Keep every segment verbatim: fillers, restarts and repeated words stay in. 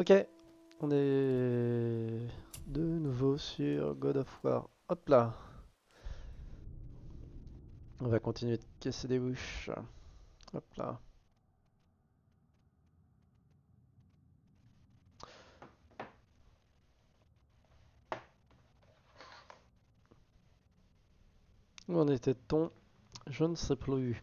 Ok, on est de nouveau sur God of War. Hop là. On va continuer de casser des bouches. Hop là. Où en était-on? Je ne sais plus.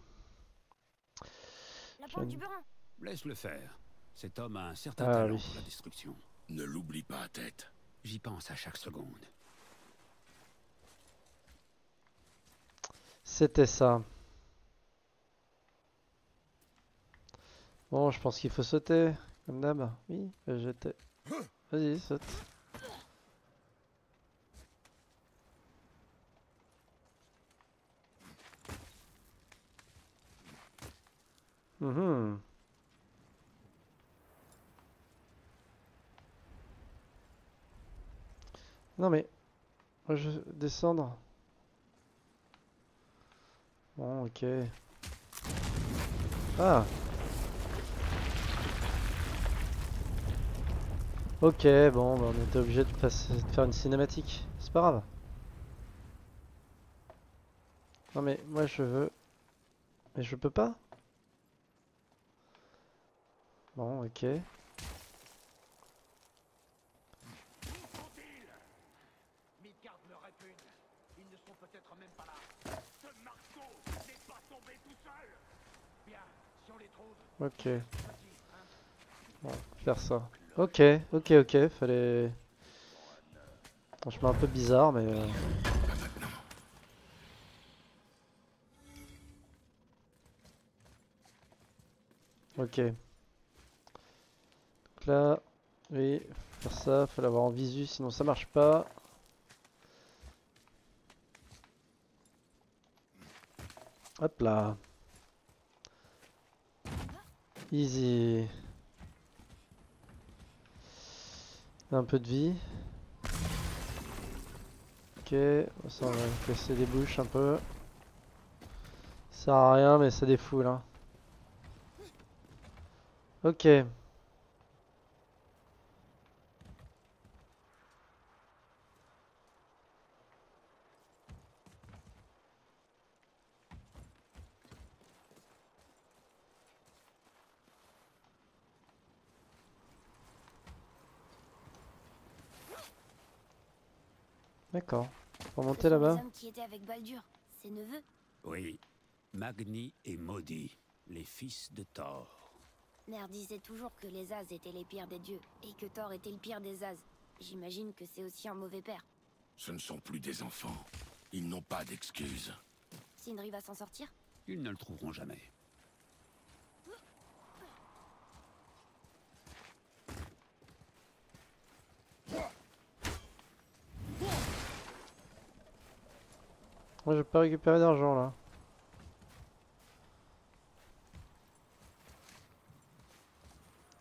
La porte du burin. Laisse-le faire. Cet homme a un certain ah, talent oui. pour la destruction. Ne l'oublie pas, tête. J'y pense à chaque seconde. C'était ça. Bon, je pense qu'il faut sauter. Comme d'hab. Oui, j'étais. Vas-y, saute. Mmh. Non mais, je vais descendre. Bon, ok. Ah. Ok, bon, bah on était obligé de, passer, de faire une cinématique. C'est pas grave. Non mais, moi je veux... Mais je peux pas ? Bon, ok. Midgard me répugne. Ils ne sont peut-être même pas là. Ce marteau n'est pas tombé tout seul. Bien, si on les trouve. Ok. Bon, faire ça. Ok, ok, ok. Fallait. Bon, je mets un peu bizarre, mais. Euh... Ok. Là, oui, faut faire ça, faut l'avoir en visu, sinon ça marche pas. Hop là. Easy. Un peu de vie. Ok, ça on va casser des bouches un peu. Ça sert à rien, mais ça défoule. Hein. Ok. D'accord. Pour monter là-bas. Les hommes qui étaient avec Baldur, ses neveux. Oui. Magni et Modi, les fils de Thor. Mère disait toujours que les As étaient les pires des dieux et que Thor était le pire des As. J'imagine que c'est aussi un mauvais père. Ce ne sont plus des enfants. Ils n'ont pas d'excuses. Sindri va s'en sortir? Ils ne le trouveront jamais. Moi j'ai pas récupéré d'argent là.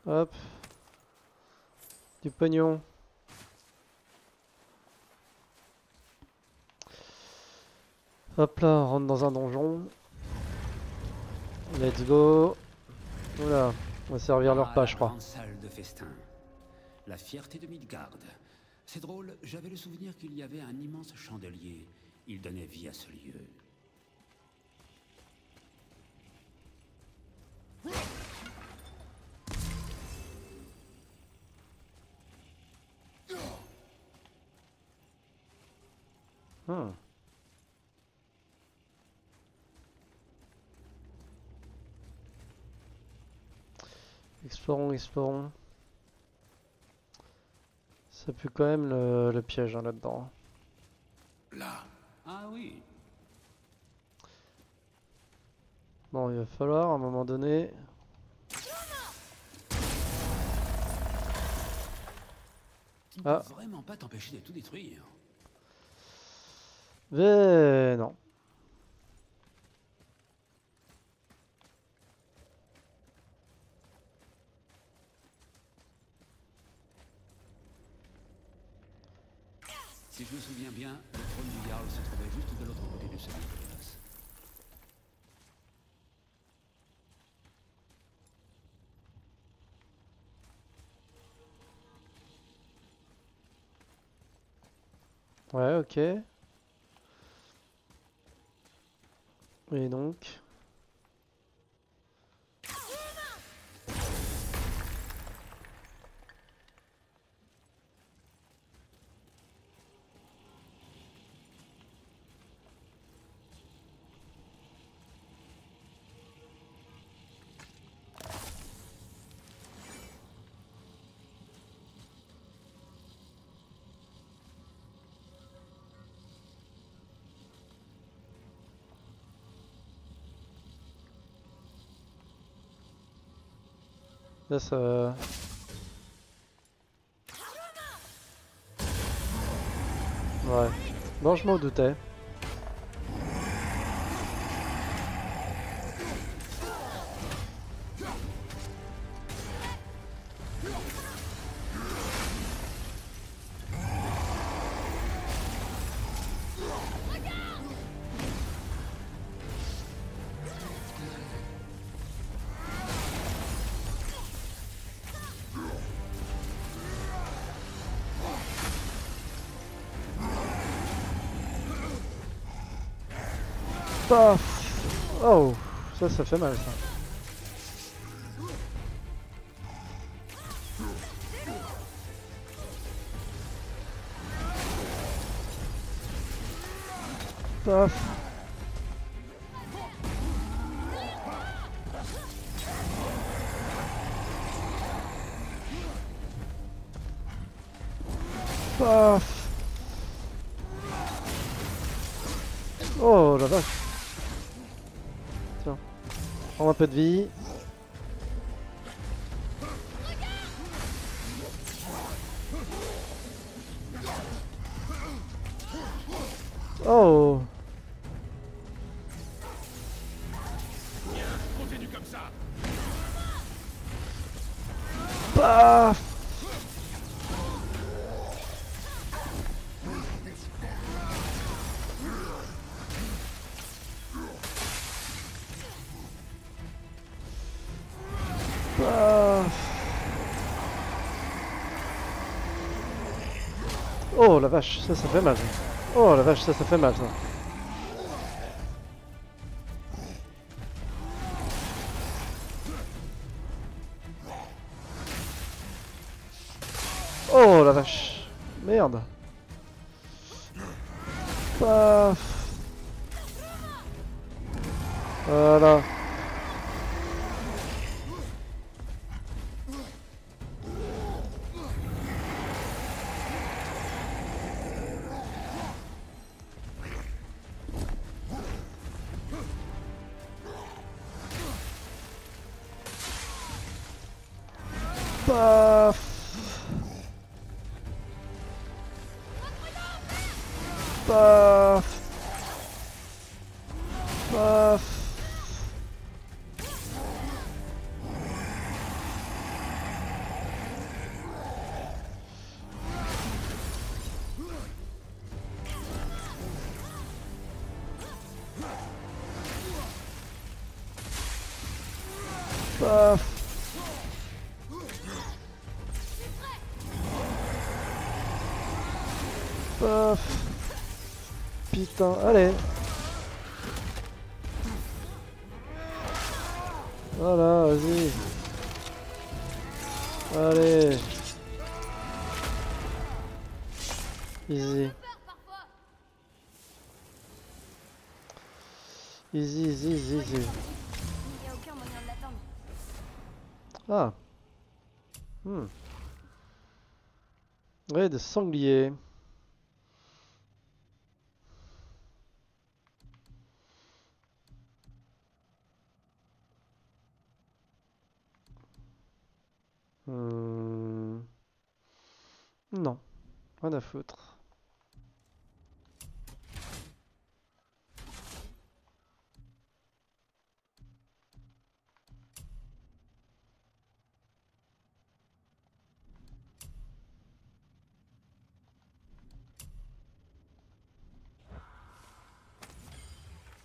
Hop. Du pognon. Hop là, on rentre dans un donjon. Let's go. Oula, on va servir leur pas je crois. Salle de festin. La fierté de Midgard. C'est drôle, j'avais le souvenir qu'il y avait un immense chandelier. Il donnait vie à ce lieu. Hmm. Explorons, explorons. Ça pue quand même le, le piège hein, là-dedans. Là. Ah oui. Bon, il va falloir à un moment donné. Tu ne ah. peux vraiment pas t'empêcher de tout détruire. Mais non. Si je me souviens bien, le trône du Yarl se trouvait juste de l'autre côté du cercle de glace. Ouais, ok. Et donc... Là ça... Ouais. Bon, je m'en doutais. Paf. Oh, ça, ça fait mal, ça. Paf. Paf. Oh la vache. Prends un peu de vie. Oh. Continue comme ça. Paf. Oh la vache, ça ça fait mal. Oh la vache, ça ça fait mal ça. Oh la vache. Merde. Paf. Voilà. Paf. Paf. Paf. Paf. Paf. Putain, allez. Voilà, vas-y. Allez. Easy. Easy, easy, easy, easy. Ah. Hmm. Ouais, des sangliers. Hmm. Non, rien à foutre.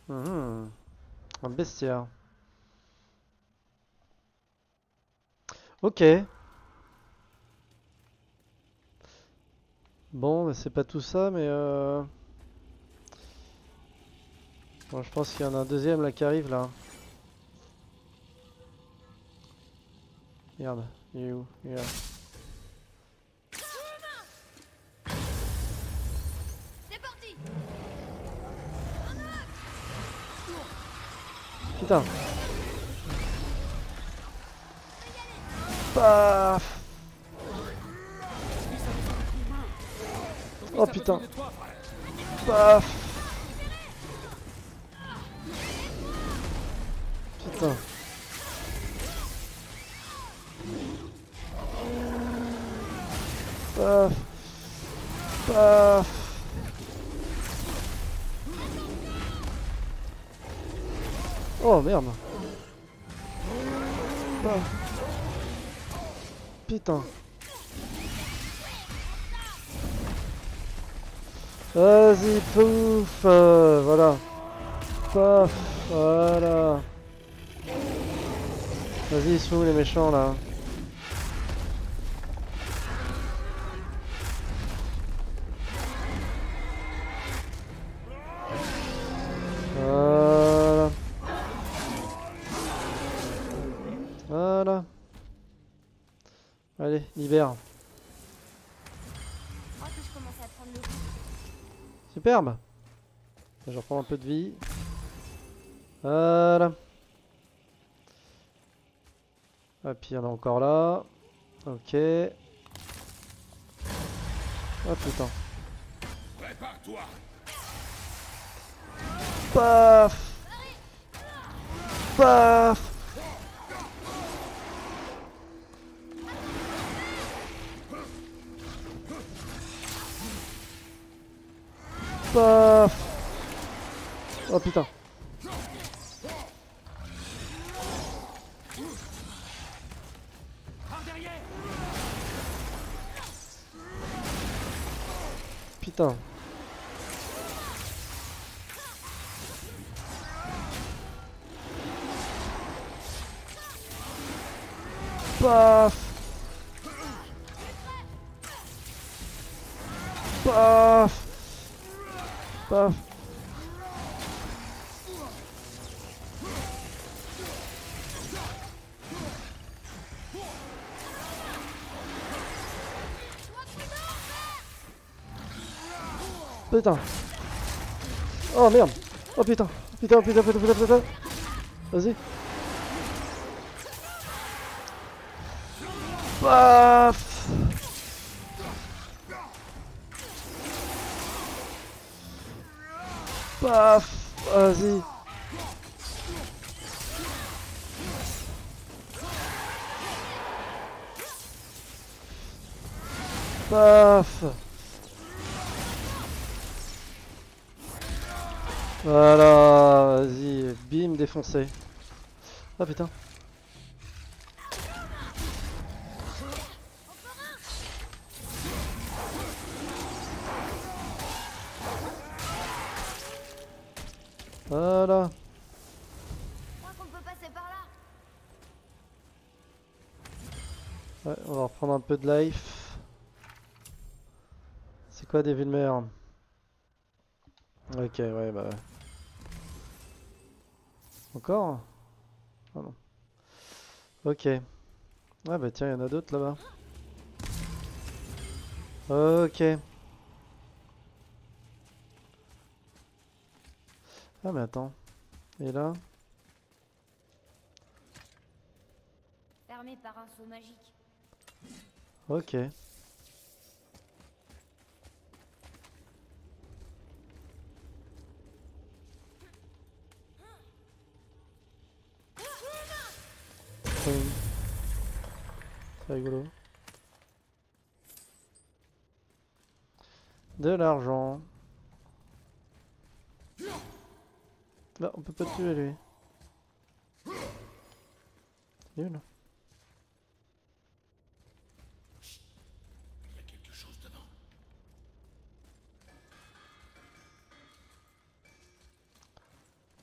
Mmh. Un bestiaire. Ok. Bon, c'est pas tout ça, mais euh... bon, je pense qu'il y en a un deuxième là qui arrive là. Merde, il est où? Il est là. Putain. Paf. Oh putain. Paf. Putain. Paf. Paf. Oh merde! Bah. Putain! Vas-y, pouf! Euh, voilà! Paf! Voilà! Vas-y, ils sont où les méchants là? Allez, libère. Superbe. Je reprends un peu de vie. Voilà. Ah, puis il y en a encore là. Ok. Oh putain. Prépare-toi. Paf. Paf. Paf. Oh putain. Putain. Paf. Paf. Paf. Putain. Oh merde. Oh putain. Putain, putain, putain, putain, putain. Vas-y. Paf. Paf, vas-y. Paf. Voilà, vas-y, bim, défoncé. Ah putain. Voilà. Je crois qu'on peut passer par là. Ouais, on va reprendre un peu de life. C'est quoi des Vilmer? Ok, ouais, bah. Encore? Ah non. Ok. Ouais, bah tiens, il y en a d'autres là-bas. Ok. Ah mais attends, et là? Fermé par un saut magique. Ok. C'est rigolo. De l'argent. Là, on peut pas le tuer lui. C'est nul. Il y a quelque chose dedans.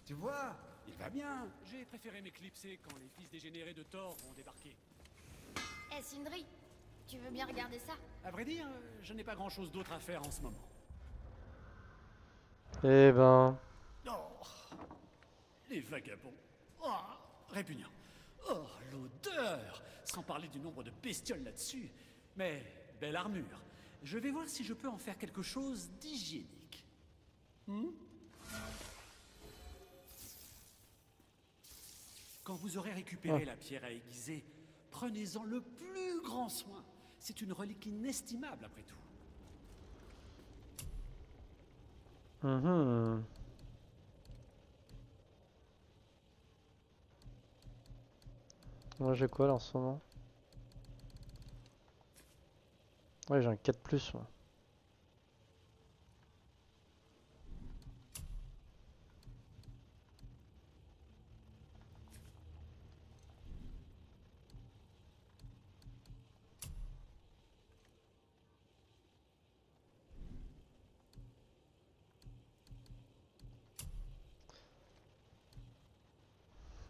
Tu vois, il va bien. J'ai préféré m'éclipser quand les fils dégénérés de Thor vont débarquer. Eh, Sindri, Tu veux bien regarder ça? À vrai dire, je n'ai pas grand chose d'autre à faire en ce moment. Eh ben... Oh, les vagabonds. Oh, répugnant. Oh, l'odeur. Sans parler du nombre de bestioles là-dessus. Mais, belle armure. Je vais voir si je peux en faire quelque chose d'hygiénique. Hmm? Quand vous aurez récupéré ah. la pierre à aiguiser, prenez-en le plus grand soin. C'est une relique inestimable, après tout. Mmh. Moi, j'ai quoi, là, en ce moment? Ouais, j'ai un quatre plus, moi.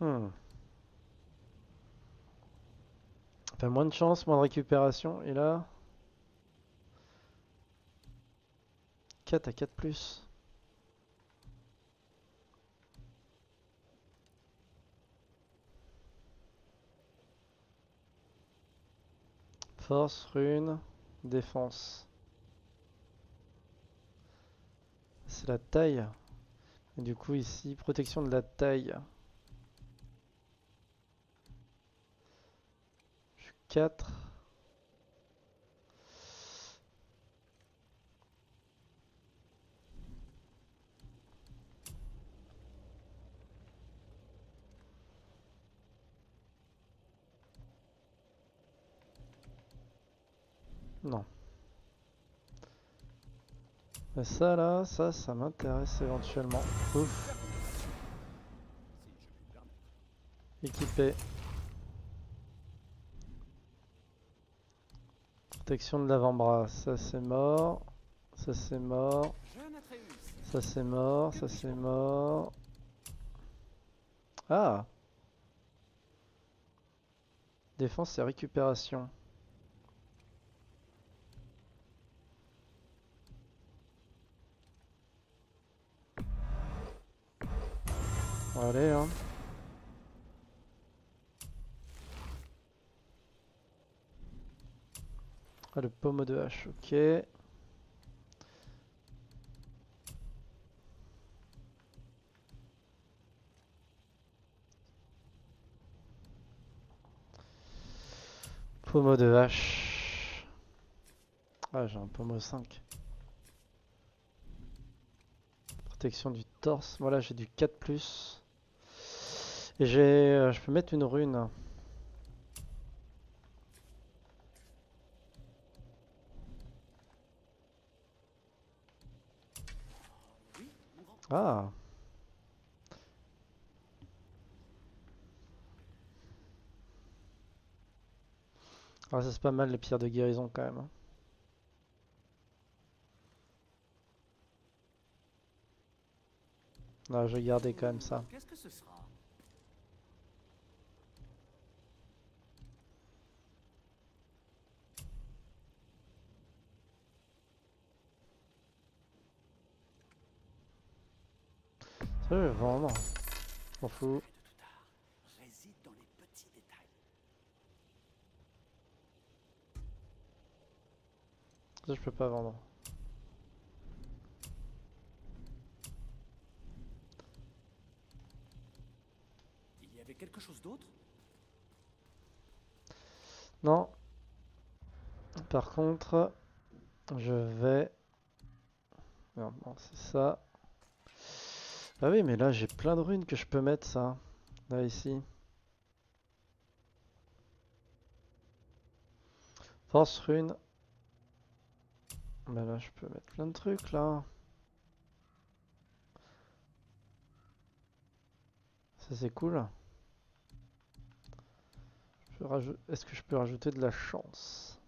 Hmm. Enfin, moins de chance, moins de récupération, et là... quatre à quatre plus. Force, rune, défense. C'est la taille. Et du coup ici, protection de la taille. quatre. Non. Mais ça là, ça, ça m'intéresse éventuellement. Ouf. Équipé. Protection de l'avant-bras, ça c'est mort, ça c'est mort, ça c'est mort, ça c'est mort. Ah! Défense et récupération. Allez hein. Ah, le pommeau de hache, ok. Pommeau de hache. Ah, j'ai un pommeau cinq. Protection du torse. Voilà, j'ai du quatre plus. Et j'ai, euh, je peux mettre une rune. Ah. Ah, ça c'est pas mal les pierres de guérison quand même. Non, je vais garder quand même ça. Qu'est-ce que ce sera ? Je vais vendre. Je m'en fous. Ça, je peux pas vendre. Il y avait quelque chose d'autre? Non. Par contre, je vais. Non, non, c'est ça. Ah oui, mais là j'ai plein de runes que je peux mettre ça, là ici. Force rune. Bah là je peux mettre plein de trucs là. Ça c'est cool. Je peux rajout... Est-ce que je peux rajouter de la chance?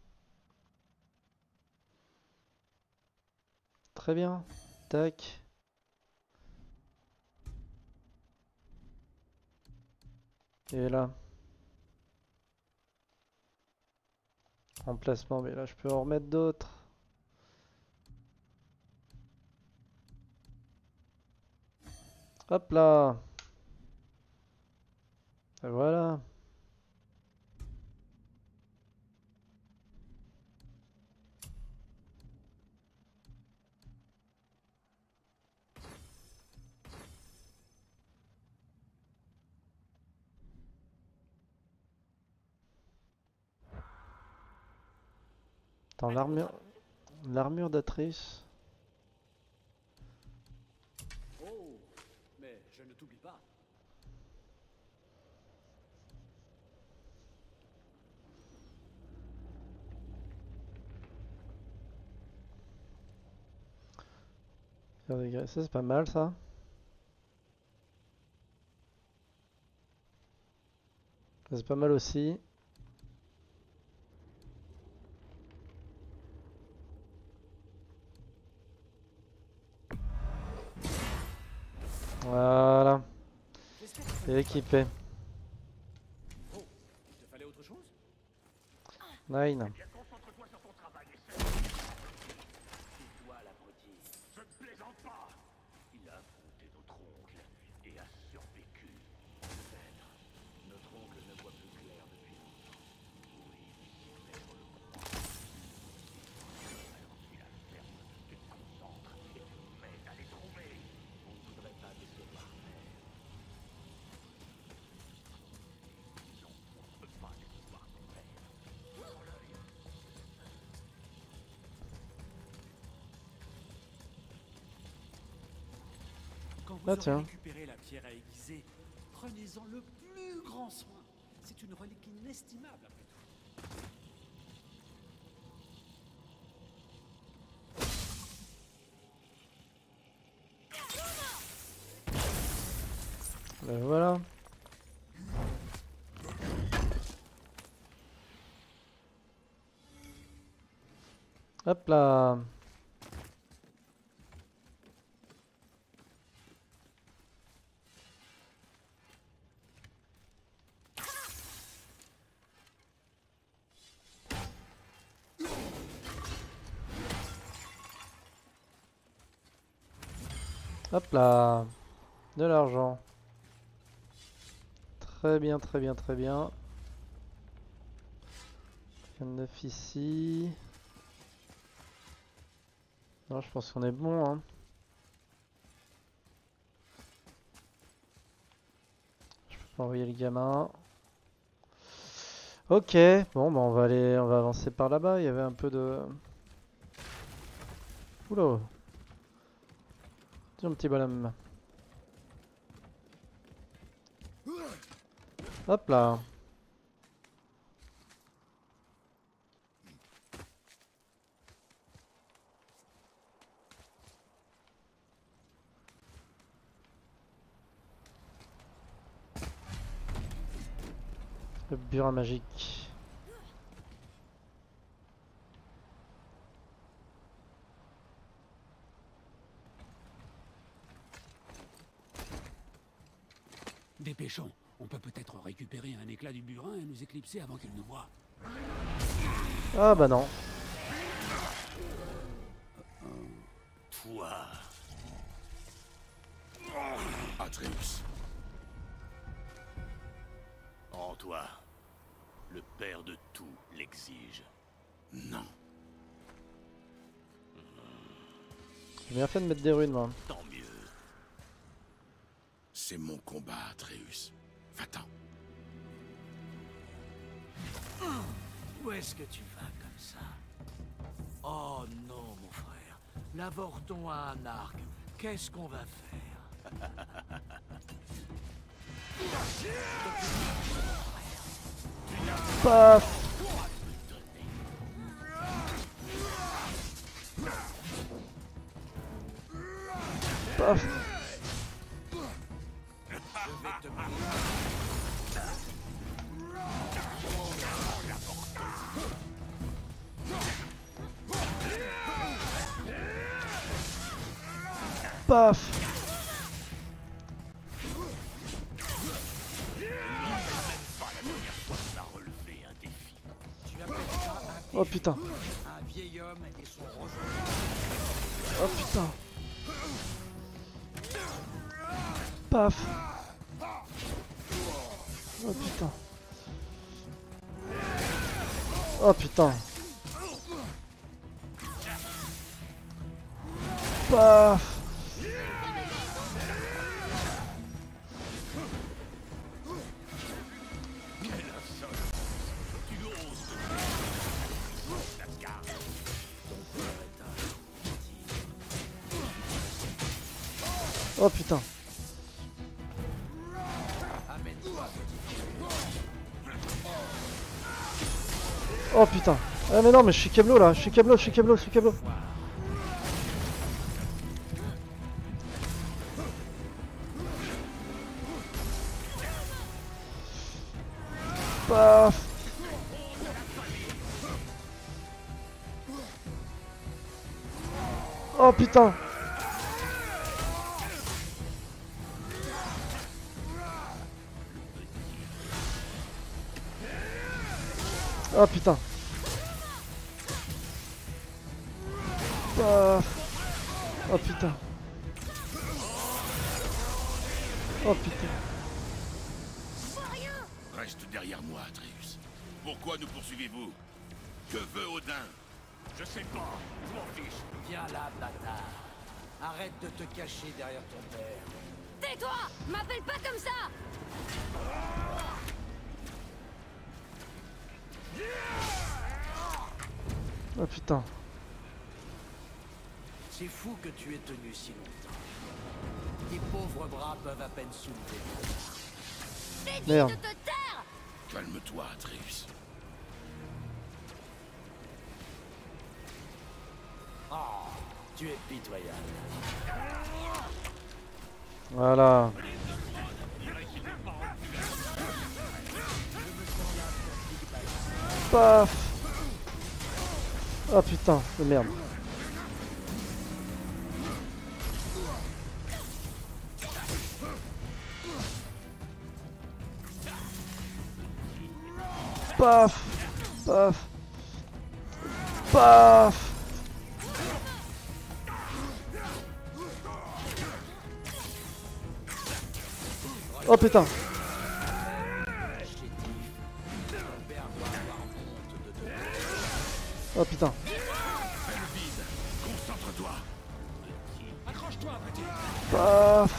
Très bien. Tac. Et là, Remplacement, mais là je peux en remettre d'autres. Hop là. Et voilà. Attends, l'armure... L'armure d'Atreus. Oh, mais je ne t'oublie pas. Ça, c'est pas mal ça. Ça c'est pas mal aussi. Voilà. Et équipé. Oh, il te fallait autre chose ? Nine. Eh bien, concentre-toi sur ton travail et c'est toi l'abruti. Je ne plaisante pas. Il a affronté notre oncle et a survécu. Peut-être. Notre oncle ne voit plus clair depuis longtemps. Oui, ici, mais on le comprend. Alors tu la fermes, tu te concentres et tu te mets à les trouver. On ne voudrait pas décevoir. Quand vous récupérez la pierre à aiguiser, prenez-en le plus grand soin. C'est une relique inestimable après tout. Ben voilà. Hop là. Hop là, de l'argent. Très bien, très bien, très bien. Rien de neuf ici. Non, je pense qu'on est bon, hein. Je peux pas envoyer le gamin. Ok, bon, bah on va aller, on va avancer par là-bas. Il y avait un peu de. Oula. Tiens, petit bonhomme. Hop là. Le burin magique. Dépêchons, on peut peut-être récupérer un éclat du burin et nous éclipser avant qu'il nous voie. Ah bah non. Toi. Atreus. En toi, le père de tout l'exige. Non. J'ai bien fait de mettre des runes, moi. Tant mieux. C'est mon combat, Atreus. Va-t'en. Où est-ce que tu vas comme ça? Oh non, mon frère. L'avorton à un arc. Qu'est-ce qu'on va faire? Paf. Paf. Paf. Tu appelles ça un Oh putain. Oh putain. Paf. Oh putain. Oh putain. Paf. Oh putain. Oh putain. Ah mais non mais je suis câblo là, je suis câblo, je suis câblo, je suis câblo. Paf. Oh putain. Oh putain. Paf. Oh putain. Oh putain. Reste derrière moi, Atreus. Pourquoi nous poursuivez-vous? Que veut Odin? Je sais pas, je m'en fiche. Viens là, bâtard. Arrête de te cacher derrière ton père. Tais-toi! M'appelle pas comme ça! Oh putain. C'est fou que tu aies tenu si longtemps. Tes pauvres bras peuvent à peine soulever. Merde. Calme-toi, Atreus. Oh, tu es pitoyable. Voilà. Paf. Ah putain, de merde. Paf. Paf. Paf. Oh putain. Oh putain. Concentre-toi. Accroche-toi, petit. Paf.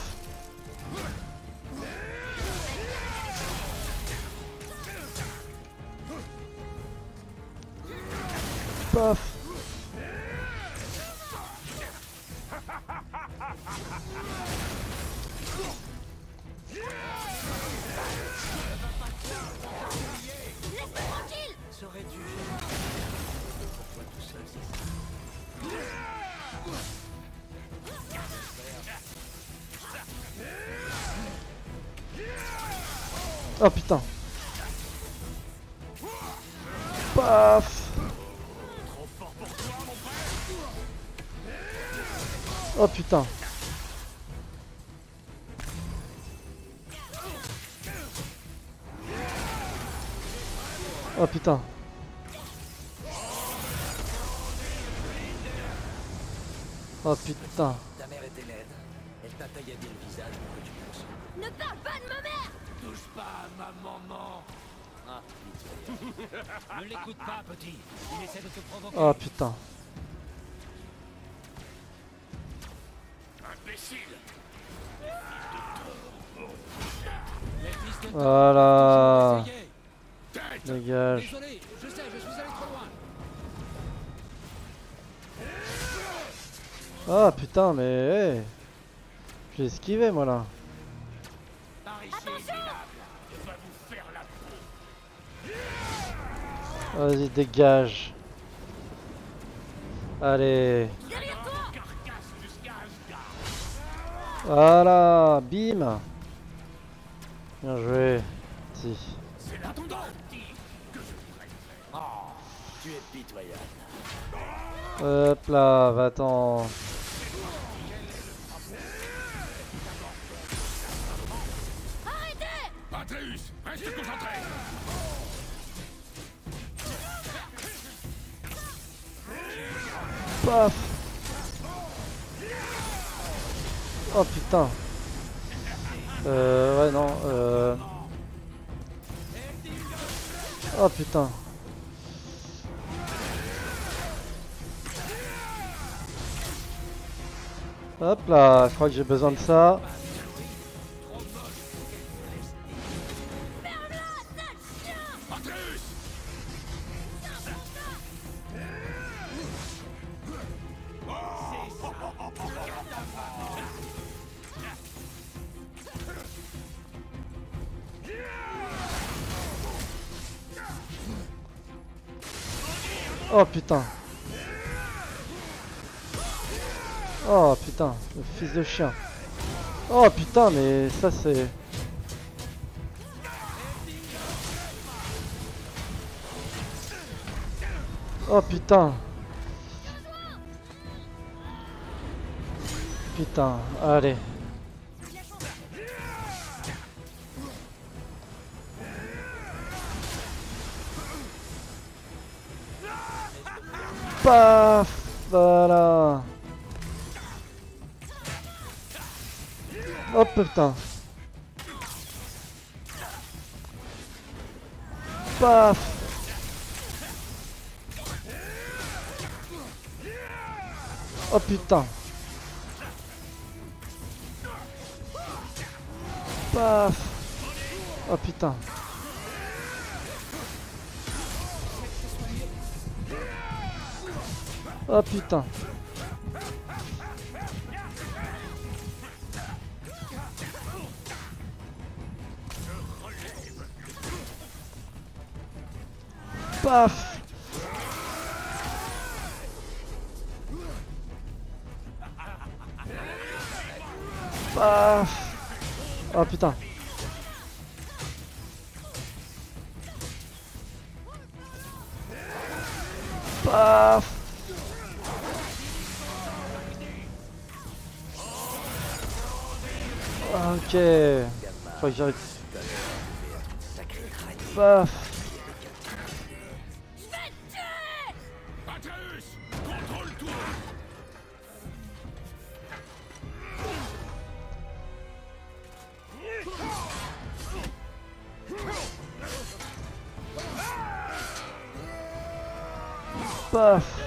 Paf. Oh putain. Paf. Oh putain. Oh putain. Oh putain. Ta mère était laide. Elle t'a taillé bien le visage pour que tu penses. Ne parle pas de ma mère. Touche pas à ma maman. Ah, ne l'écoute pas, petit. Il essaie de te provoquer. Oh putain. Imbécile. Voilà. Dégage. Désolé, je sais, je suis allé trop loin. Ah putain mais hey. J'ai esquivé moi là. Vas-y dégage. Allez. Voilà. Bim. Bien joué. Si. Tu es pitoyable. Hop là, va-t'en. Atreus, reste concentré. Paf. Oh putain. Euh... Ouais non, euh... Oh putain. Hop là, je crois que j'ai besoin de ça. Oh putain. Oh putain, le fils de chien. Oh putain, mais ça c'est... Oh putain. Putain, allez. Paf, voilà. Oh putain. Paf. Oh putain. Paf. Oh putain. Oh putain. Paf. Paf. Oh putain. Paf. Ok, faut que j'arrive. Paf. Paf.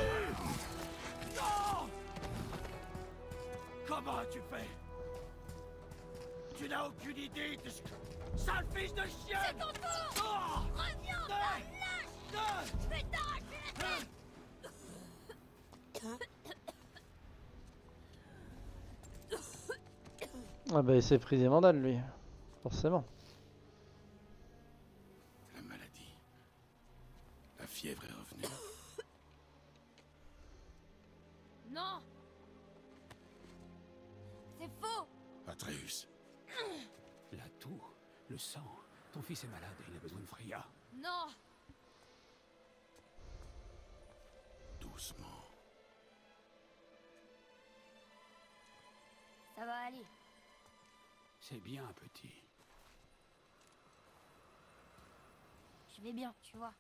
Ah bah il s'est pris des mandales lui, forcément. La maladie, la fièvre est revenue. Non, c'est faux. Atreus, la toux, le sang, ton fils est malade et il a besoin de Freya. Non. Doucement. Ça va aller. C'est bien, petit. Je vais bien, tu vois.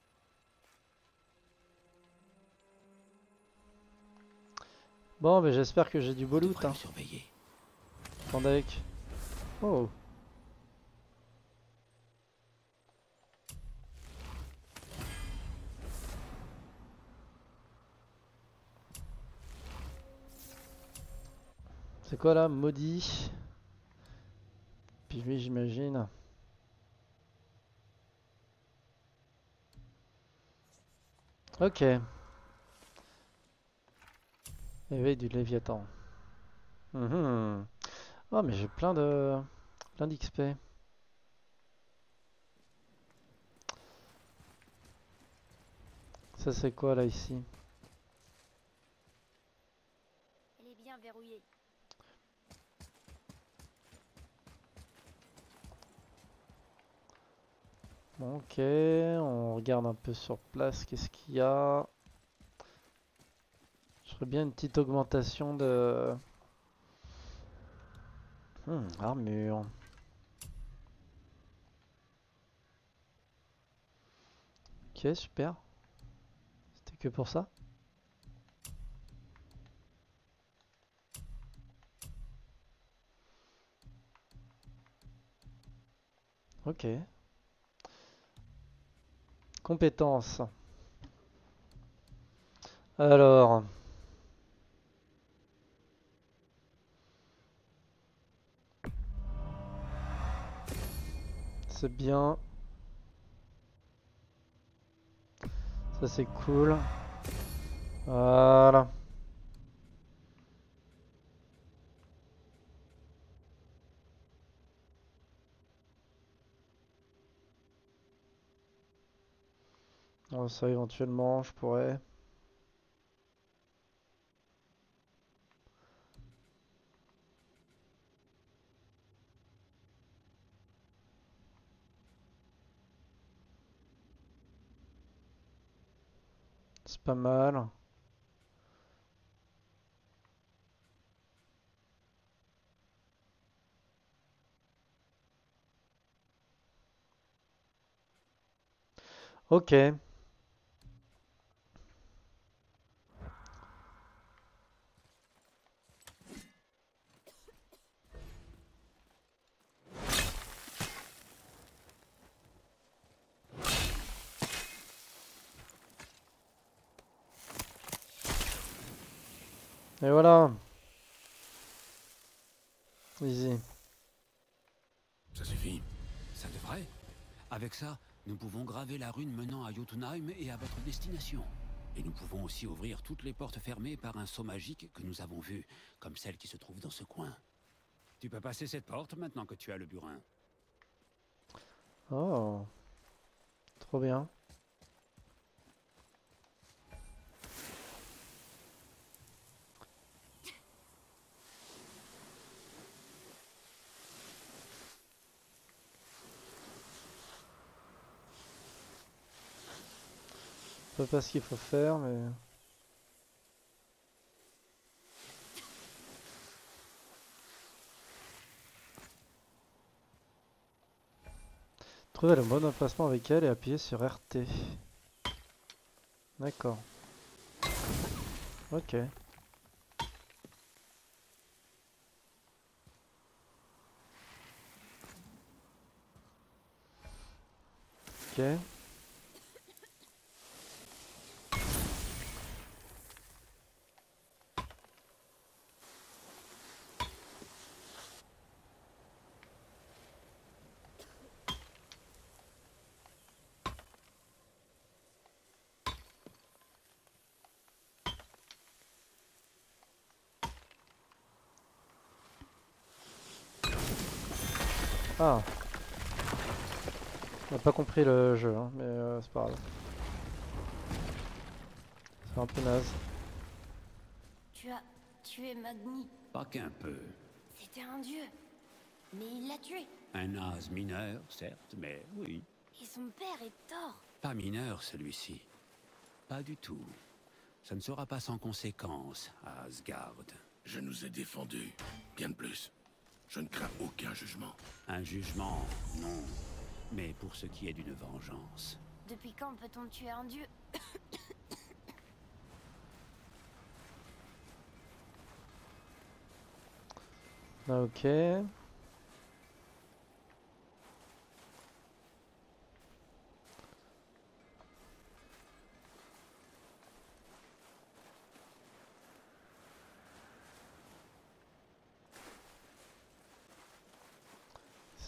Bon, mais j'espère que j'ai du beau loot, hein. Pandek. Oh. C'est quoi là, Modi? Puis j'imagine. Ok. Éveil du Léviathan. Mmh. Oh mais j'ai plein de plein d'X P. Ça c'est quoi là ici? Elle est bien verrouillée. Ok, on regarde un peu sur place, qu'est-ce qu'il y a? Je ferais bien une petite augmentation de... Hmm, armure. Ok, super. C'était que pour ça? Ok. Compétences. Alors... C'est bien. Ça c'est cool. Voilà. Alors ça éventuellement je pourrais... Pas mal. Ok. Et voilà. Easy. Ça suffit. Ça devrait. Avec ça, nous pouvons graver la rune menant à Jotunheim et à votre destination. Et nous pouvons aussi ouvrir toutes les portes fermées par un sceau magique que nous avons vu, comme celle qui se trouve dans ce coin. Tu peux passer cette porte maintenant que tu as le burin. Oh. Trop bien. Je sais pas ce qu'il faut faire, mais... Trouver le bon emplacement avec elle et appuyer sur R T. D'accord. Ok. Ok. Ah, on n'a pas compris le jeu, hein, mais euh, c'est pas grave. C'est un peu naze. Tu as tué Magni. Pas qu'un peu. C'était un dieu, mais il l'a tué. Un naze mineur, certes, mais oui. Et son père est Thor. Pas mineur celui-ci. Pas du tout. Ça ne sera pas sans conséquence à Asgard. Je nous ai défendus, bien de plus. Je ne crains aucun jugement. Un jugement, non. Mais pour ce qui est d'une vengeance. Depuis quand peut-on tuer un dieu? Ok.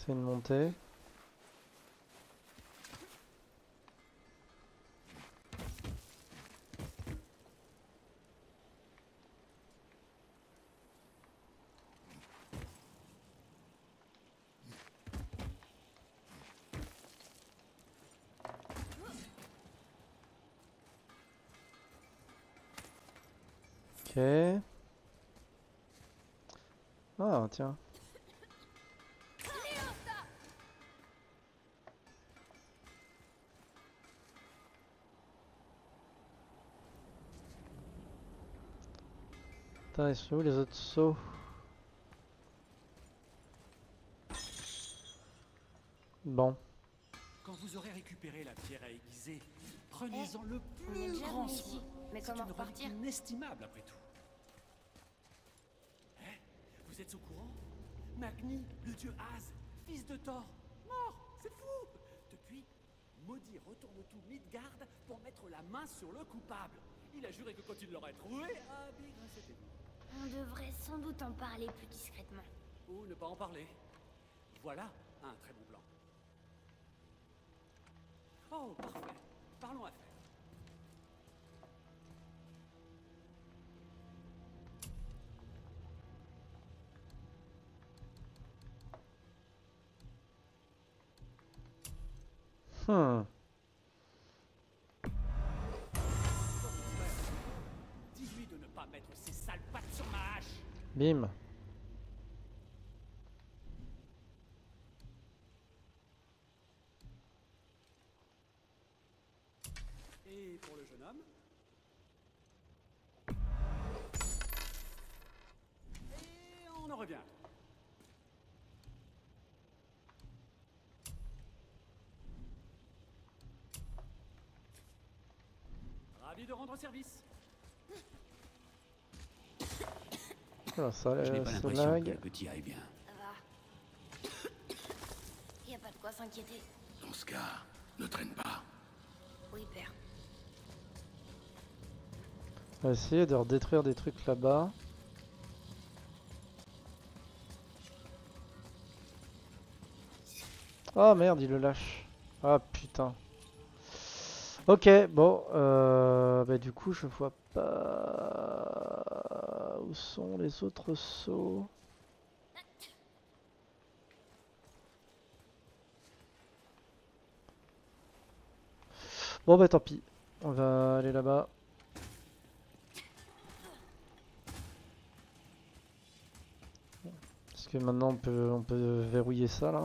Une montée. Ok. Ah tiens. Ils sont où les autres sauts? Bon. Quand vous aurez récupéré la pierre à aiguiser, prenez-en le plus grand soin. Mais comment repartir? C'est inestimable après tout. Hein? Vous êtes au courant? Magni, le dieu Az, fils de Thor, mort. C'est fou! Depuis, Modi retourne tout Midgard pour mettre la main sur le coupable. Il a juré que quand il l'aurait trouvé, ah, big, c'était bon. On devrait sans doute en parler plus discrètement. Ou ne pas en parler. Voilà un très bon plan. Oh, parfait. Parlons à faire. Hmm. Dis-lui de ne pas mettre ses sales pattes sur ma hache. Bim. Et pour le jeune homme. Et on en revient. Ravi de rendre service. Voilà, ça a l'air de lag. Le petit aille bien. Ça va. Il n'y a pas de quoi s'inquiéter. Dans ce cas, ne traîne pas. Oui, père. On va essayer de redétruire des trucs là-bas. Ah merde, il le lâche. Ah putain. Ok, bon. Euh, bah du coup, je vois pas... Où sont les autres sauts? Bon bah tant pis. On va aller là-bas. Parce que maintenant on peut, on peut verrouiller ça là.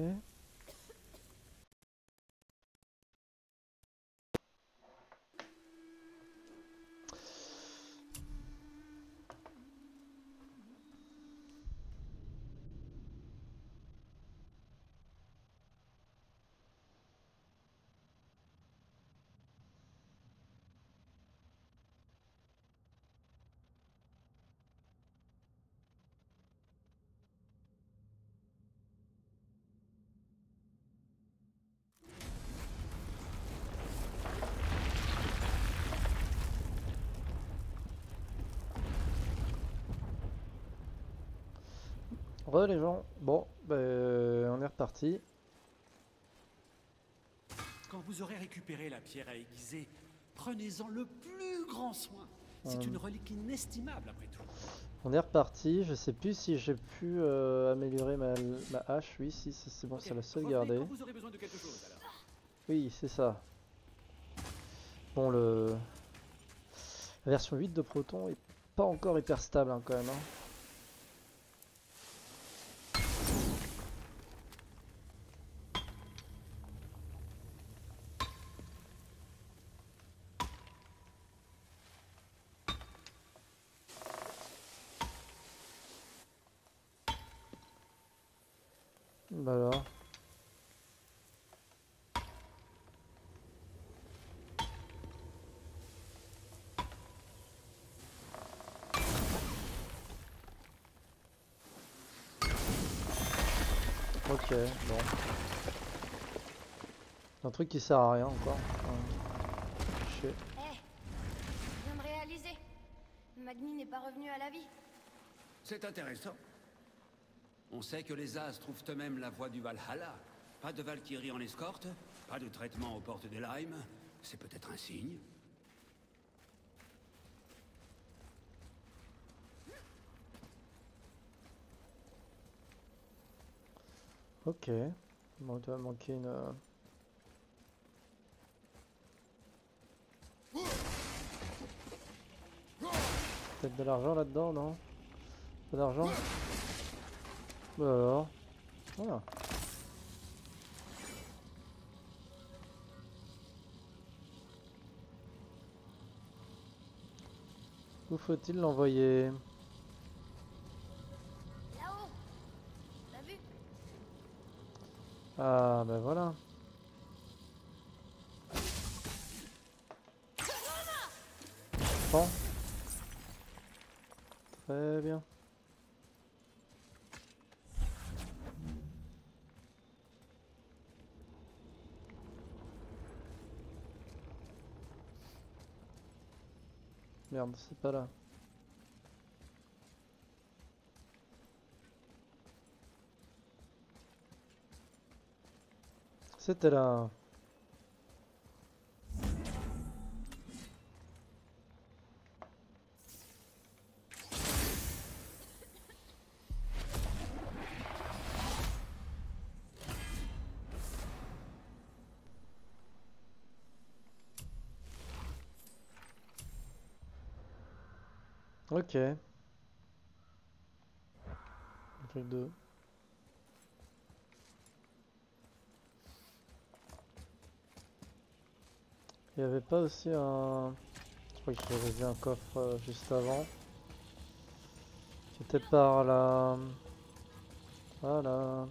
Ok. Re les gens, bon, bah, on est reparti. Quand vous aurez récupéré la pierre à aiguiser, prenez-en le plus grand soin. C'est hum. une relique inestimable après tout. On est reparti, je sais plus si j'ai pu euh, améliorer ma, ma hache. Oui, si, c'est bon, okay, ça l'a sauvegardé. Vous aurez besoin de quelque chose, alors. Oui, c'est ça. Bon, le... la version huit de Proton est pas encore hyper stable hein, quand même. Hein. Alors. Ok, bon. Un truc qui sert à rien encore. Je sais. Hé, je viens de réaliser. Magni n'est pas revenu à la vie. C'est intéressant. On sait que les As trouvent eux-mêmes la voie du Valhalla. Pas de Valkyrie en escorte, pas de traitement aux portes des Limes. C'est peut-être un signe. Ok. Bon, on doit manquer une... Peut-être de l'argent là-dedans, non? Pas d'argent? Bah alors, voilà. Où faut-il l'envoyer? Ah ben voilà. Bon. Très bien. Merde, c'est pas là. C'était là. Ok. Truc deux. Il y avait pas aussi un... Je crois qu'il y avait un coffre juste avant. Qui était par là. Voilà.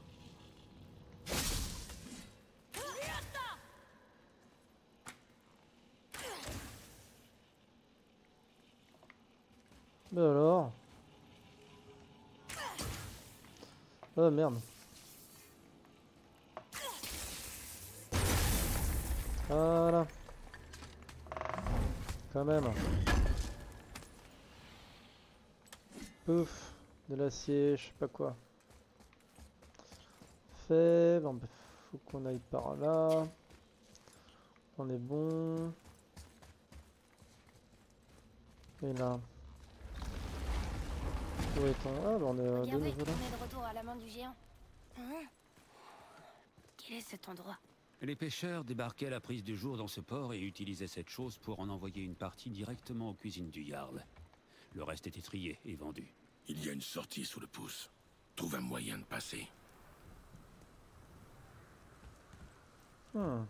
Mais alors. Ah merde. Voilà. Quand même. Pouf. De l'acier, je sais pas quoi. Fait. Bon, bah, faut qu'on aille par là. On est bon. Et là. Où est-on ? Ah bah on est euh, de nouveau là. On est de retour à la main du géant. Hein ? Quel est cet endroit ? Les pêcheurs débarquaient à la prise du jour dans ce port et utilisaient cette chose pour en envoyer une partie directement aux cuisines du Yarl. Le reste était trié et vendu. Il y a une sortie sous le pouce. Trouve un moyen de passer. Hmm.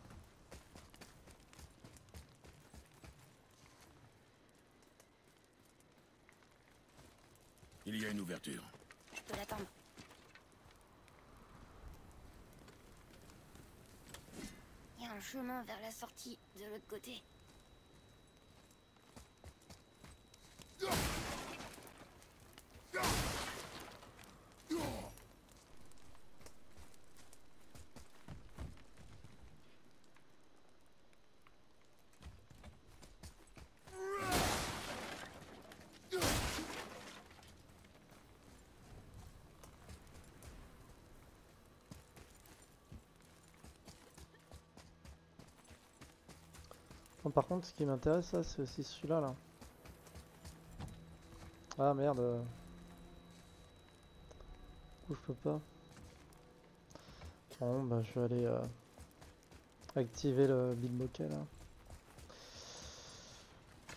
Il y a une ouverture. Je peux l'attendre. Il y a un chemin vers la sortie de l'autre côté. Par contre, ce qui m'intéresse, c'est aussi celui-là. Là. Ah merde. Du coup, je peux pas. Bon, bah, je vais aller euh, activer le bitboquet là.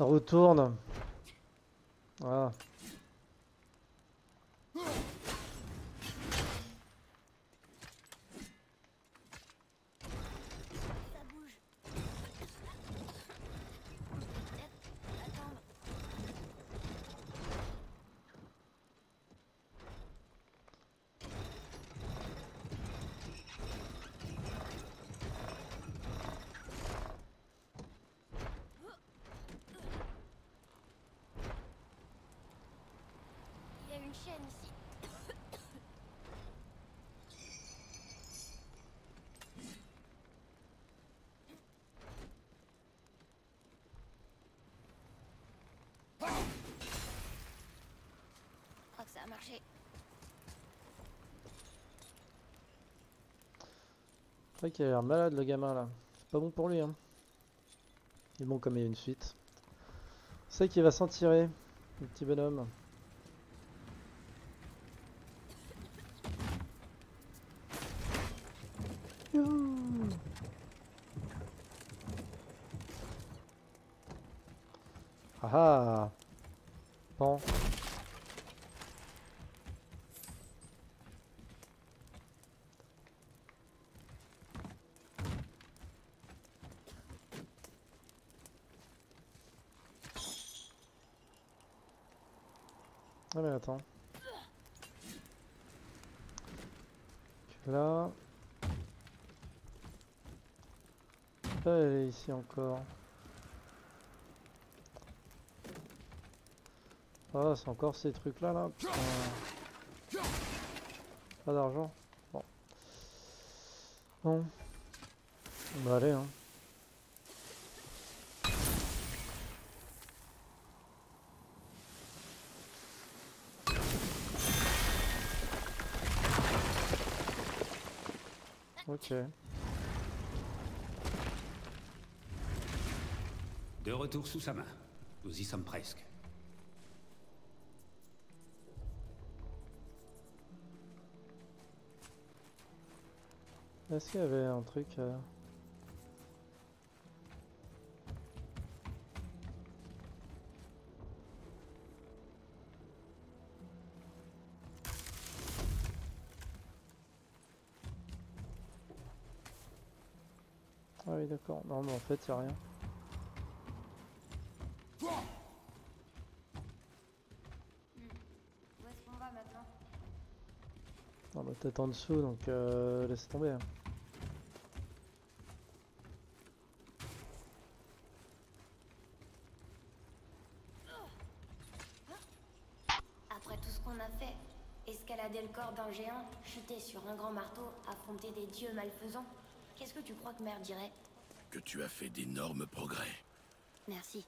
Retourne. Voilà. Ça a marché. C'est vrai qu'il a l'air malade le gamin là. C'est pas bon pour lui hein. Mais bon, comme il y a une suite. C'est qu'il va s'en tirer, le petit bonhomme. Ah ah. Bon. Ah mais attends. Là. pas aller ici encore. Ah, c'est encore ces trucs là là. Putain. Pas d'argent. Bon. Bon. Bah allez hein. Ok. De retour sous sa main. Nous y sommes presque. Est-ce qu'il y avait un truc euh... Ah oui d'accord, non mais en fait il n'y a rien. On va peut-être en dessous donc euh, laisse tomber. Après tout ce qu'on a fait, escalader le corps d'un géant, chuter sur un grand marteau, affronter des dieux malfaisants, qu'est-ce que tu crois que mère dirait? Que tu as fait d'énormes progrès. Merci.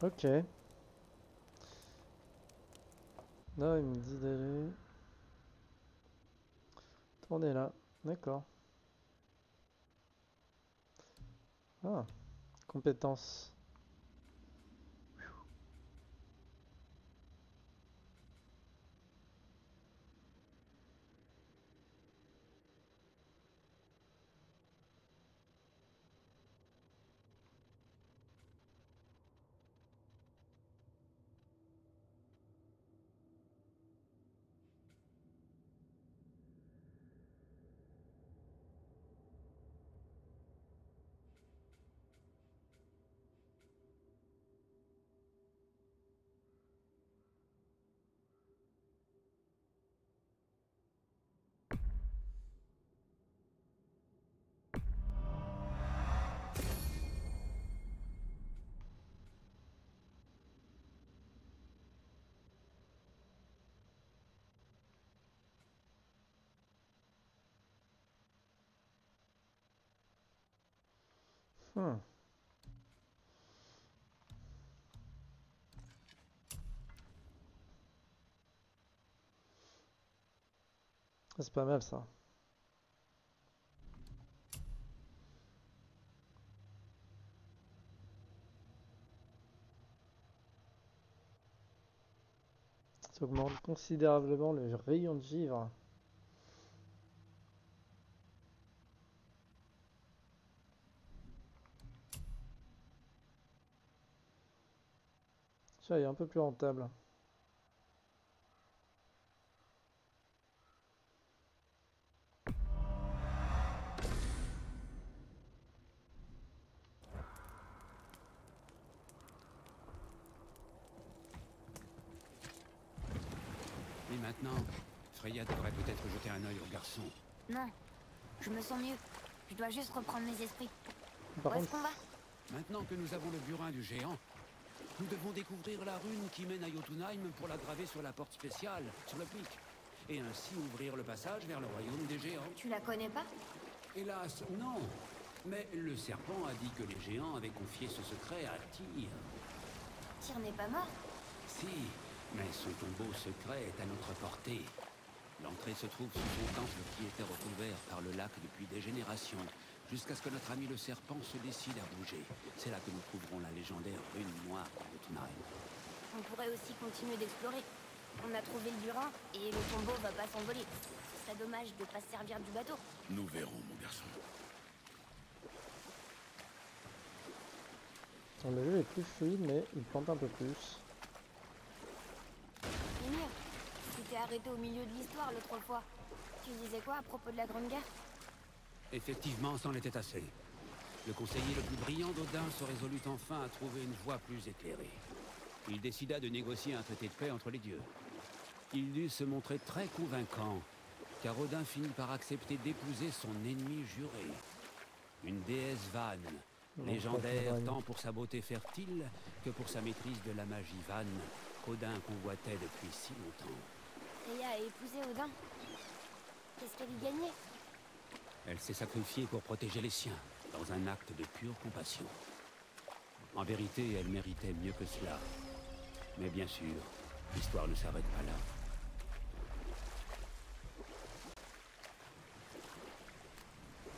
Ok. Là, il me dit d'aller tourner là. D'accord. Ah, compétences. Hmm. C'est pas mal ça. Ça augmente considérablement le rayon de givre. Ça, il est un peu plus rentable. Et maintenant, Freya devrait peut-être jeter un œil au garçon. Non, je me sens mieux. Je dois juste reprendre mes esprits. Par Où est-ce qu'on va? Maintenant que nous avons le burin du géant, nous devons découvrir la rune qui mène à Jotunheim pour la graver sur la porte spéciale, sur le pic, et ainsi ouvrir le passage vers le royaume des géants. Tu la connais pas? Hélas, non. Mais le serpent a dit que les géants avaient confié ce secret à Tyr. Tyr n'est pas mort? Si, mais son tombeau secret est à notre portée. L'entrée se trouve sous son temple qui était recouvert par le lac depuis des générations, jusqu'à ce que notre ami le serpent se décide à bouger. C'est là que nous trouverons la légendaire Rune Noire de Tumarim. On pourrait aussi continuer d'explorer. On a trouvé le burin et le tombeau va pas s'envoler. Ce serait dommage de pas se servir du bateau. Nous verrons, mon garçon. On a vu, est plus fluide, mais il plante un peu plus. T'es arrêté au milieu de l'histoire l'autre fois. Tu disais quoi à propos de la Grande Guerre? Effectivement, c'en était assez. Le conseiller le plus brillant d'Odin se résolut enfin à trouver une voie plus éclairée. Il décida de négocier un traité de paix entre les dieux. Il dut se montrer très convaincant, car Odin finit par accepter d'épouser son ennemi juré. Une déesse vanne, légendaire tant pour sa beauté fertile que pour sa maîtrise de la magie vanne, qu'Odin convoitait depuis si longtemps. Freya a épousé Odin. Qu'est-ce qu'elle y gagnait? Elle s'est sacrifiée pour protéger les siens, dans un acte de pure compassion. En vérité, elle méritait mieux que cela. Mais bien sûr, l'histoire ne s'arrête pas là.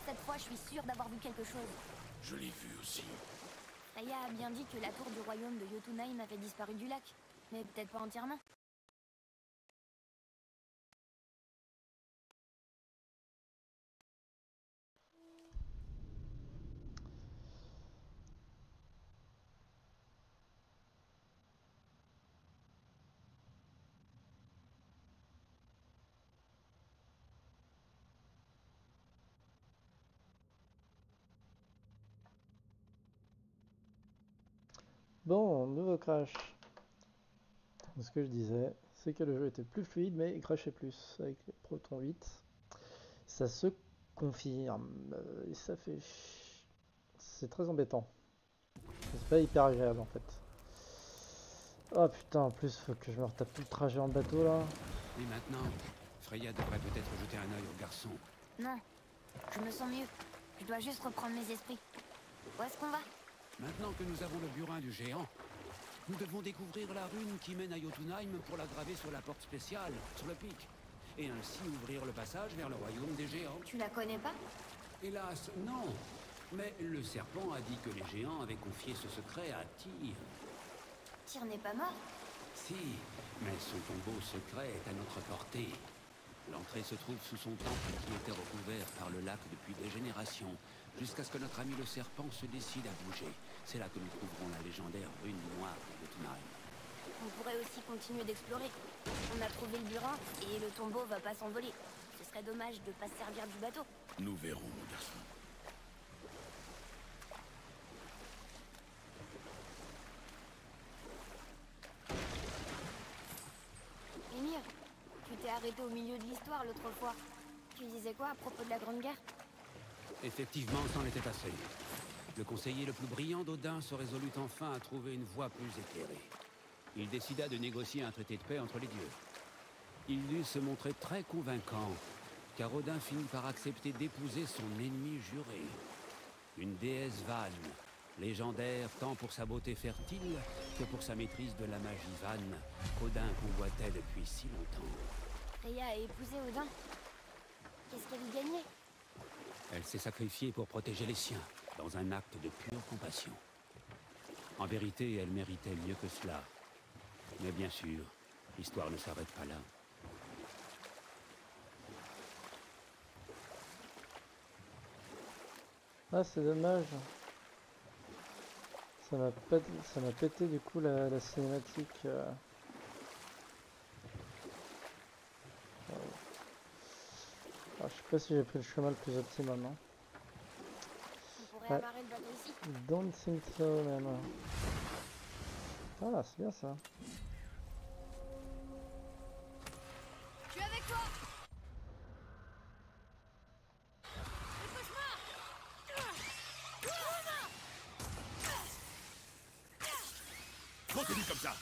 Cette fois, je suis sûre d'avoir vu quelque chose. Je l'ai vu aussi. Freya a bien dit que la tour du royaume de Jotunheim avait disparu du lac, mais peut-être pas entièrement. Bon, nouveau crash. Ce que je disais, c'est que le jeu était plus fluide, mais il crashait plus avec Proton huit. Ça se confirme, et ça fait... C'est très embêtant. C'est pas hyper agréable, en fait. Oh putain, en plus, faut que je me retape tout le trajet en bateau, là. Et maintenant, Freya devrait peut-être jeter un œil au garçon. Non, je me sens mieux. Je dois juste reprendre mes esprits. Où est-ce qu'on va ? Maintenant que nous avons le burin du géant, nous devons découvrir la rune qui mène à Jotunheim pour la graver sur la porte spéciale, sur le pic, et ainsi ouvrir le passage vers le royaume des géants. Tu la connais pas? Hélas, non. Mais le serpent a dit que les géants avaient confié ce secret à Tyr. Tyr n'est pas mort? Si, mais son tombeau secret est à notre portée. L'entrée se trouve sous son temple qui était recouvert par le lac depuis des générations, jusqu'à ce que notre ami le serpent se décide à bouger. C'est là que nous trouverons la légendaire Rune Noire de Tumarim. On pourrait aussi continuer d'explorer. On a trouvé le burin et le tombeau va pas s'envoler. Ce serait dommage de pas se servir du bateau. Nous verrons, mon garçon. Emhyr, tu t'es arrêté au milieu de l'histoire l'autre fois. Tu disais quoi à propos de la Grande Guerre ? Effectivement, c'en était assez. Le conseiller le plus brillant d'Odin se résolut enfin à trouver une voie plus éclairée. Il décida de négocier un traité de paix entre les dieux. Il dut se montrer très convaincant, car Odin finit par accepter d'épouser son ennemi juré. Une déesse vanne, légendaire tant pour sa beauté fertile que pour sa maîtrise de la magie vanne, qu'Odin convoitait depuis si longtemps. Freya a épousé Odin. Qu'est-ce qu'elle y gagnait? Elle s'est sacrifiée pour protéger les siens, dans un acte de pure compassion. En vérité, elle méritait mieux que cela. Mais bien sûr, l'histoire ne s'arrête pas là. Ah, c'est dommage. Ça m'a pété, ça m'a pété du coup la, la cinématique. Euh... Alors, je sais pas si j'ai pris le chemin le plus optimum, hein. On pourrait amarrer le bateau ici. Don't think so, même. Ah, c'est bien ça. Je suis avec toi. Continue comme ça.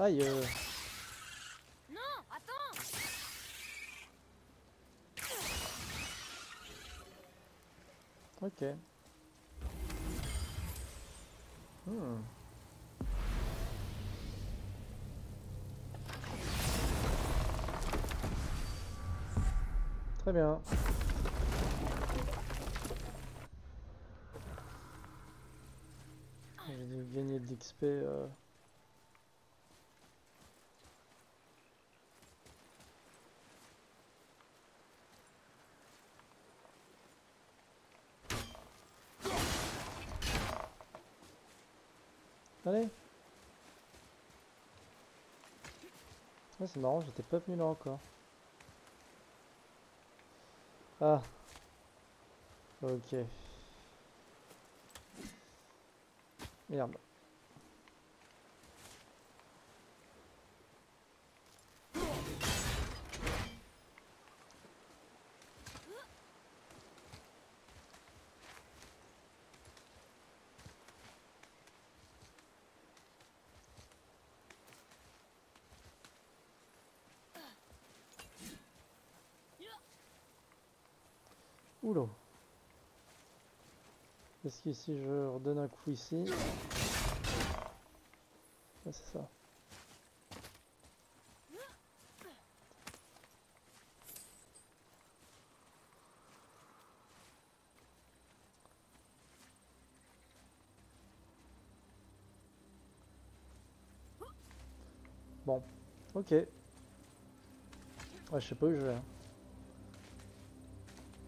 Aïe. Euh... Ok. Hmm. Très bien. J'ai dû gagner de l'X P. Euh... Allez. Ouais, c'est marrant, j'étais pas venu là encore. Ah. Ok. Merde. Oula. Est-ce que si je redonne un coup ici... Ah, c'est ça. Bon, ok. Ouais, je sais pas où je vais. Hein.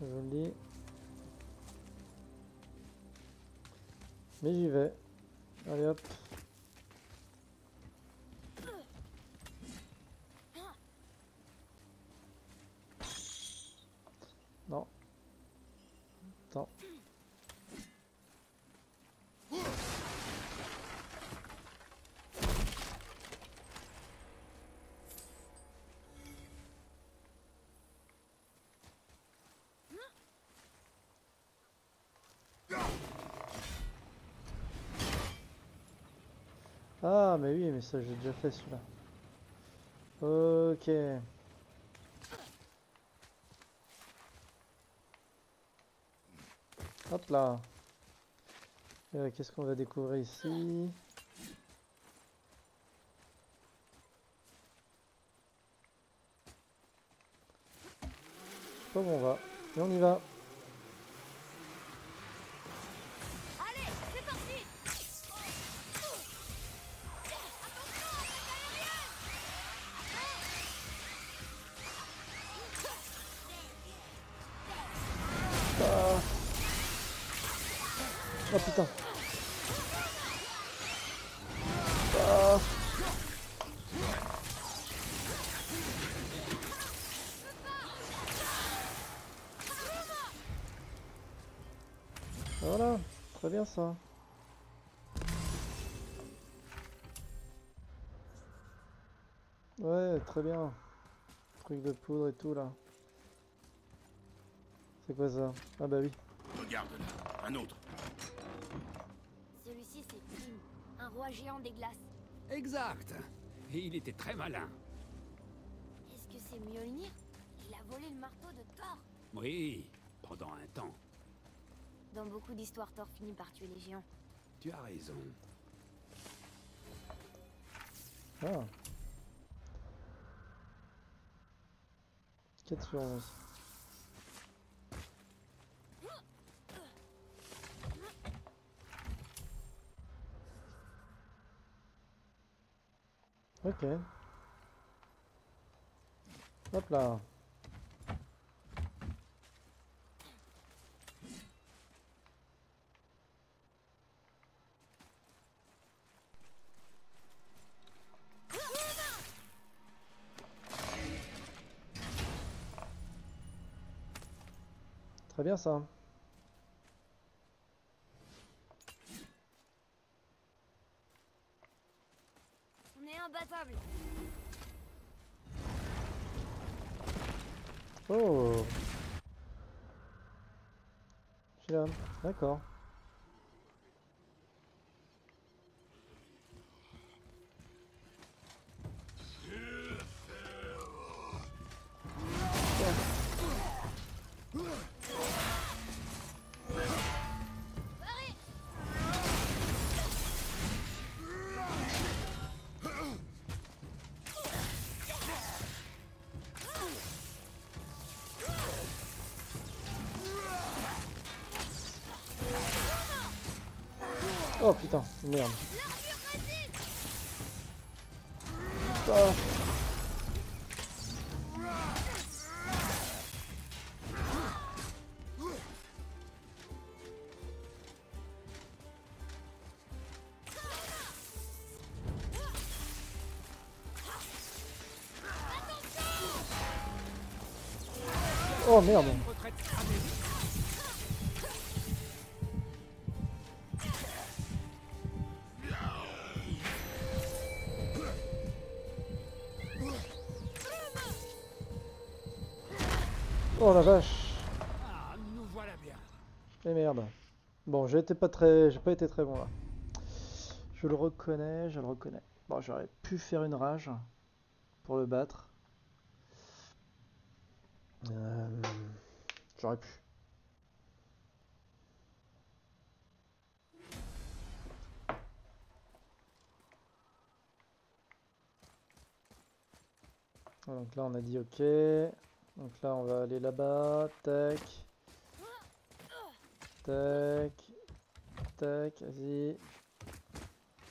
Je vous le dis. Mais j'y vais. Allez hop. Non. Attends. Ah mais oui, mais ça j'ai déjà fait celui-là. Ok. Hop là. Euh, Qu'est-ce qu'on va découvrir ici? Bon, on va. Et on y va. Oh putain. Ah. Voilà, très bien ça. Ouais, très bien. Truc de poudre et tout là. C'est quoi ça? Ah bah oui. Regarde là, un autre. Celui-ci, c'est Tim, un roi géant des glaces. Exact. Et il était très malin. Est-ce que c'est Mjolnir? Il a volé le marteau de Thor. Oui, pendant un temps. Dans beaucoup d'histoires, Thor finit par tuer les géants. Tu as raison. Ah. quatre sur onze. Ok. Hop là. Très bien ça. Oh, je suis là, d'accord. Oh putain, merde. Ah. Oh merde. Oh la vache. Ah, nous voilà bien. Et merde. Bon, j'ai été pas très, j'ai pas été très bon là. Je le reconnais, je le reconnais. Bon, j'aurais pu faire une rage pour le battre. Euh... J'aurais pu. Donc là on a dit ok. Donc là on va aller là-bas. Tac. Tac. Tac. Vas-y.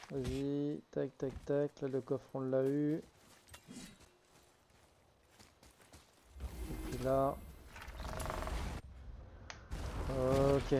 Vas-y. Tac, tac, tac. Là le coffre on l'a eu. Et puis là. Ok.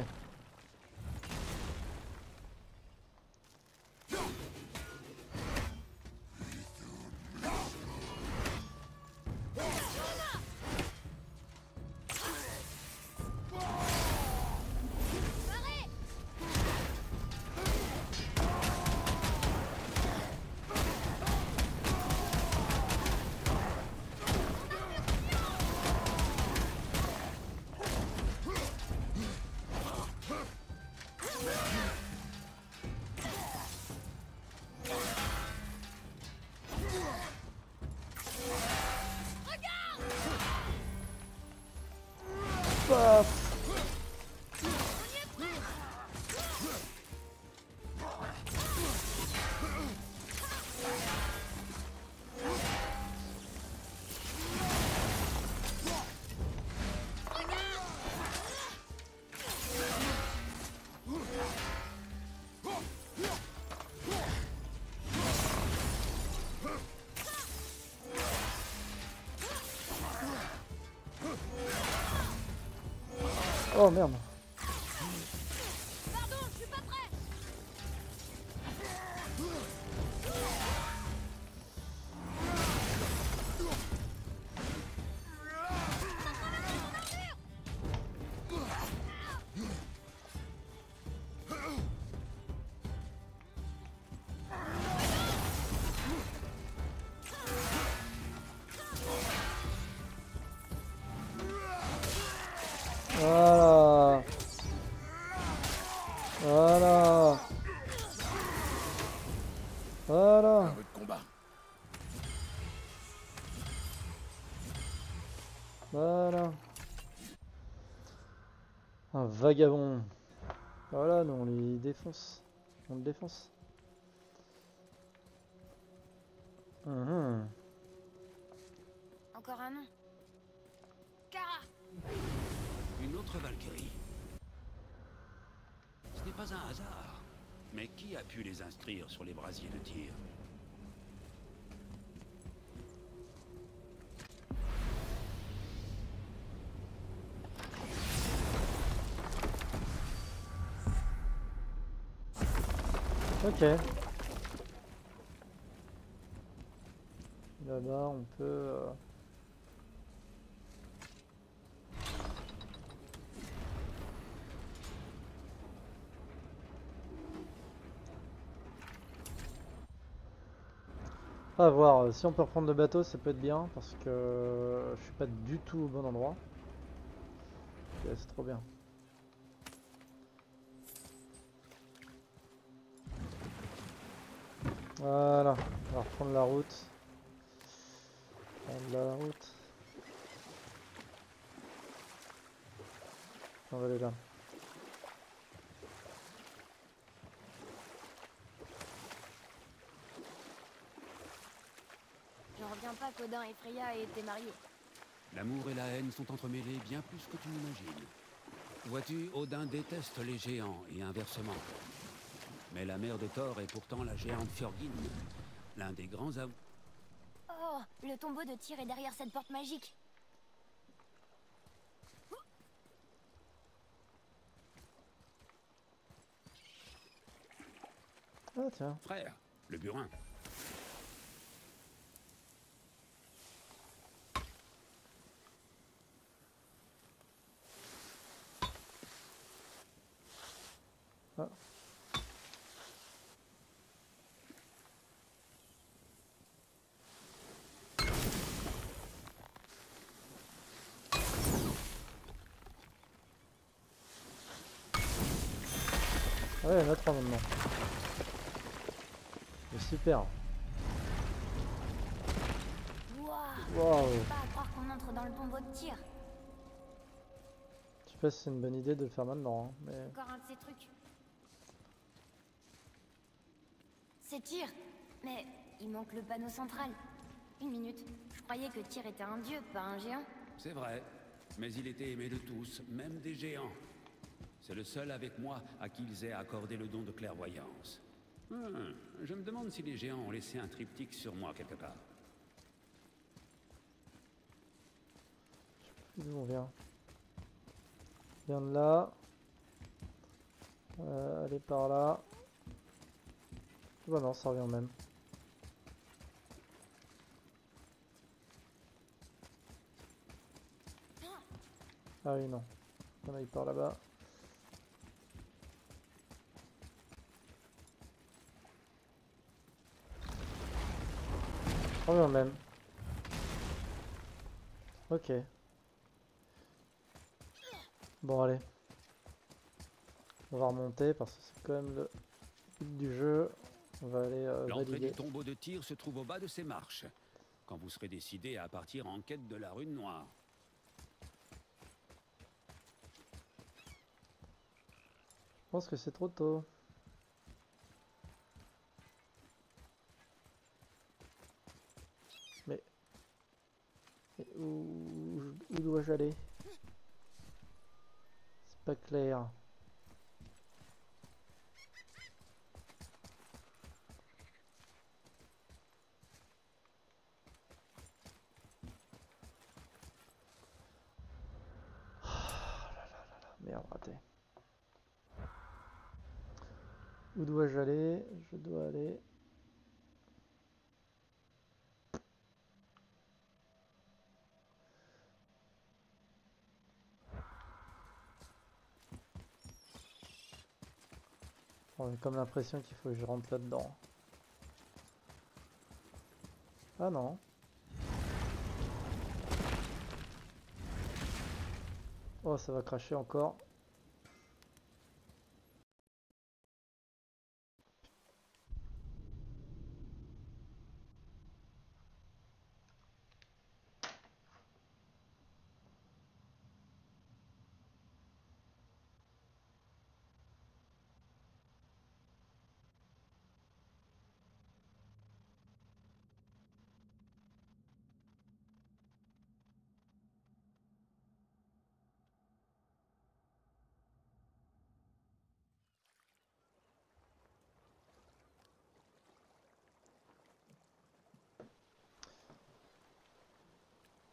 Oh merde. Pardon, je suis pas prêt. Voilà. Vagabond. Voilà, nous on les défonce. On le défonce. Mmh. Encore un nom. Kara. Une autre Valkyrie. Ce n'est pas un hasard. Mais qui a pu les inscrire sur les brasiers de Tyr? Ok. Là-bas, on peut... Euh... à voir, si on peut reprendre le bateau, ça peut être bien, parce que je suis pas du tout au bon endroit. Okay, c'est trop bien. Voilà, on va reprendre la route. Prendre la route. On va aller là. Je reviens pas qu'Odin et Freya aient été mariés. L'amour et la haine sont entremêlés bien plus que tu n'imagines. Vois-tu, Odin déteste les géants et inversement. Mais la mère de Thor est pourtant la géante Fjorgyn, l'un des grands avoués. Oh, le tombeau de Tyr est derrière cette porte magique. Oh tiens. Frère, le burin. Ah. Ouais, il y en a trois maintenant. C'est super. Waouh. Wow. Je peux pas croire qu'on entre dans le tombeau de Tyr. Je sais pas si c'est une bonne idée de le faire maintenant. Hein, mais... Encore un de ces trucs. C'est Tyr, mais il manque le panneau central. Une minute. Je croyais que Tyr était un dieu, pas un géant. C'est vrai, mais il était aimé de tous, même des géants. C'est le seul avec moi à qui ils aient accordé le don de clairvoyance. Hum, je me demande si les géants ont laissé un triptyque sur moi quelque part. D'où on vient? On vient de là. Euh, aller par là. Bah non, ça revient même. Ah oui, non. On aille par là-bas. Ça revient même. Ok. Bon, allez. On va remonter parce que c'est quand même le but du jeu. On va aller euh, L'entrée du tombeau de Tyr se trouve au bas de ces marches. Quand vous serez décidé à partir en quête de la Rune Noire. Je pense que c'est trop tôt. Mais... Et où où dois-je aller? C'est pas clair. Où dois-je aller? Je dois aller... Bon, j'ai comme l'impression qu'il faut que je rentre là-dedans. Ah non. Oh, ça va cracher encore.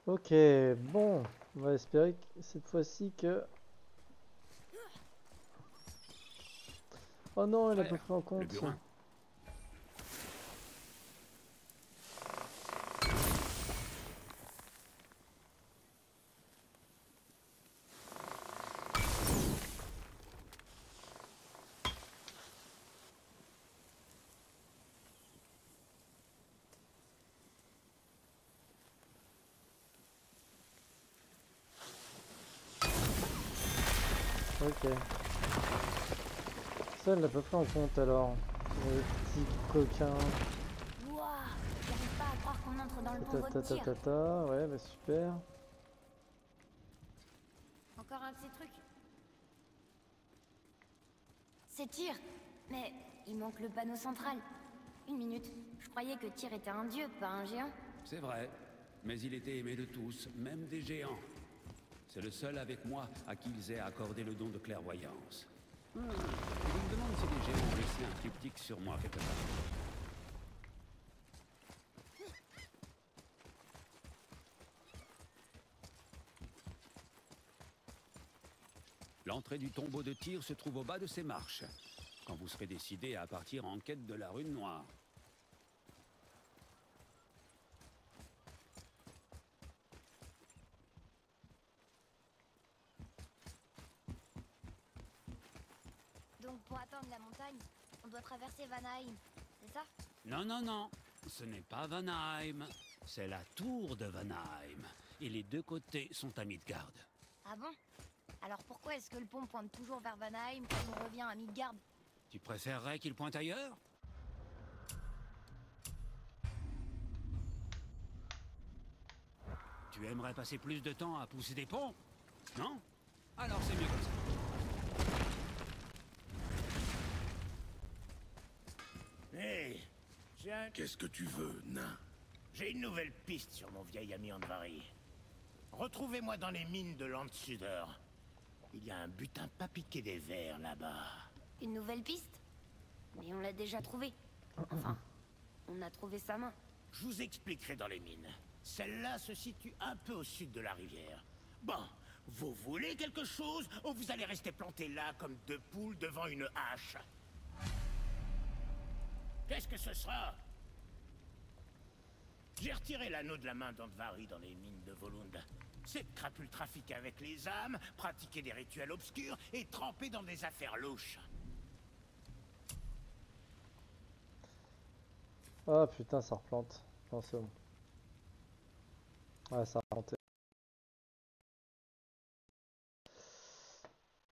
Ok, bon, on va espérer que cette fois-ci que... Oh non, il a pas pris en compte. Ok. Ça, elle l'a pas pris en compte alors. Le petit coquin. Wow, j'arrive pas à croire qu'on entre dans le tombeau de Tyr. Tata, ouais, bah super. Encore un de ces trucs. C'est Tyr, mais il manque le panneau central. Une minute. Je croyais que Tyr était un dieu, pas un géant. C'est vrai, mais il était aimé de tous, même des géants. C'est le seul avec moi à qui ils aient accordé le don de clairvoyance. Hmm. Je me demande si les géants ont laissé un triptyque sur moi quelque part. L'entrée du tombeau de Tyr se trouve au bas de ces marches. Quand vous serez décidé à partir en quête de la Rune Noire. On doit traverser Vanheim, c'est ça? Non, non, non, ce n'est pas Vanheim, c'est la tour de Vanheim, et les deux côtés sont à Midgard. Ah bon? Alors pourquoi est-ce que le pont pointe toujours vers Vanheim quand on revient à Midgard? Tu préférerais qu'il pointe ailleurs? Tu aimerais passer plus de temps à pousser des ponts? Non? Alors c'est mieux comme ça. Hey, Qu'est-ce que tu veux, nain? J'ai une nouvelle piste sur mon vieil ami Andvari. Retrouvez-moi dans les mines de Landsuder. Il y a un butin pas piqué des vers là-bas. Une nouvelle piste? Mais on l'a déjà trouvée. Enfin, on a trouvé sa main. Je vous expliquerai dans les mines. Celle-là se situe un peu au sud de la rivière. Bon, vous voulez quelque chose ou vous allez rester planté là comme deux poules devant une hache? Qu'est-ce que ce sera? J'ai retiré l'anneau de la main d'Andvari dans les mines de Volund. Cette crapule trafique avec les âmes, pratiquer des rituels obscurs et tremper dans des affaires louches. Ah putain, ça replante. Non, c'est bon. Ouais, ça a planté.